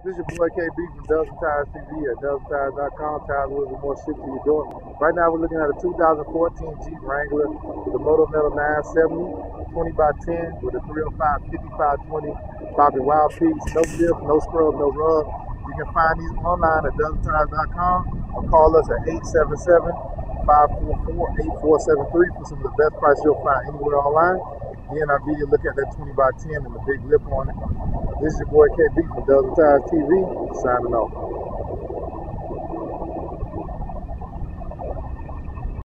This is your boy KB from DubsandTires TV at DubsandTires.com. Tires, wheels, and more shipped to your door. Right now, we're looking at a 2014 Jeep Wrangler with a Moto Metal 970, 20x10 with a 305 5520 Bobby Wild Peaks. No dip, no scrub, no rub. You can find these online at DubsandTires.com or call us at 877-544-8473 for some of the best prices you'll find anywhere online. Again, I'll give you a look at that 20x10 and the big lip on it. This is your boy KB from DubsandTires TV, signing off.